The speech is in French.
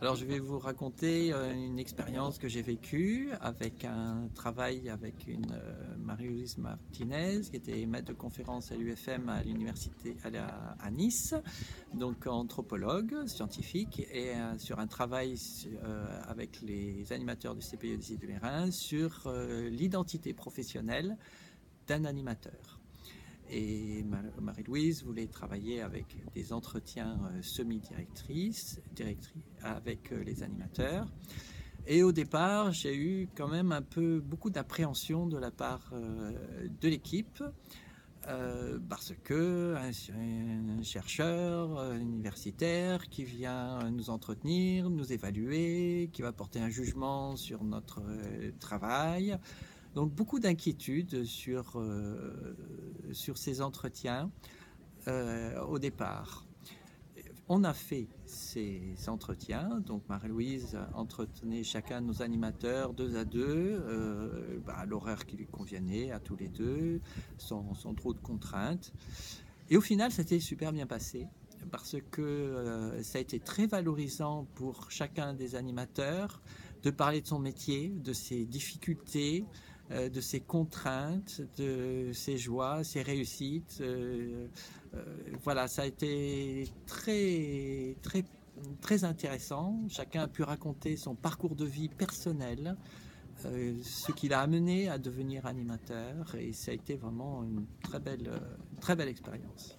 Alors je vais vous raconter une expérience que j'ai vécue avec un travail avec une Marie-Louise Martinez qui était maître de conférence à l'UFM à l'université à Nice, donc anthropologue, scientifique, et sur un travail avec les animateurs du CPIE des îles de Lérins sur l'identité professionnelle d'un animateur. Et Marie-Louise voulait travailler avec des entretiens semi-directrices, avec les animateurs. Et au départ, j'ai eu quand même beaucoup d'appréhension de la part de l'équipe, parce que un chercheur universitaire qui vient nous entretenir, nous évaluer, qui va porter un jugement sur notre travail. Donc beaucoup d'inquiétudes sur ces entretiens au départ. On a fait ces entretiens, donc Marie-Louise entretenait chacun de nos animateurs 2 à 2, à l'horaire qui lui convenait à tous les deux, sans trop de contraintes. Et au final, ça s'est super bien passé, parce que ça a été très valorisant pour chacun des animateurs de parler de son métier, de ses difficultés, de ses contraintes, de ses joies, ses réussites. Voilà, ça a été très, très, très intéressant. Chacun a pu raconter son parcours de vie personnel, ce qui l'a amené à devenir animateur, et ça a été vraiment une très belle expérience.